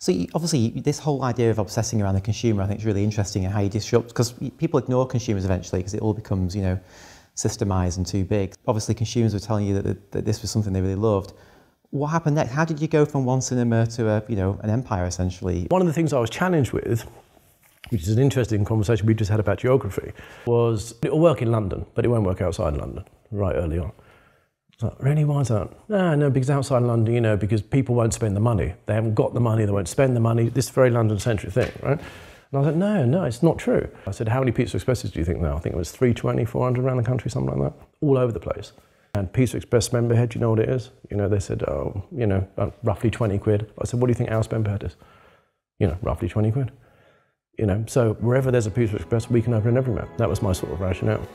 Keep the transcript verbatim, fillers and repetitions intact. So you, obviously this whole idea of obsessing around the consumer, I think, is really interesting in how you disrupt, because people ignore consumers eventually because it all becomes, you know, systemized and too big. Obviously consumers were telling you that, that this was something they really loved. What happened next? How did you go from one cinema to a, you know, an empire essentially? One of the things I was challenged with, which is an interesting conversation we just had about geography, was it'll work in London, but it won't work outside London, right early on. It's like, really, why is that? No, no, because outside London, you know, because people won't spend the money. They haven't got the money, they won't spend the money. This very London-centric thing, right? And I was like, no, no, it's not true. I said, how many Pizza Expresses do you think now? I think it was three twenty, four hundred around the country, something like that, all over the place. And Pizza Express member head, do you know what it is? You know, they said, oh, you know, uh, roughly twenty quid. I said, what do you think our member head is? You know, roughly twenty quid. You know, so wherever there's a Pizza Express, we can open an everyman. That was my sort of rationale.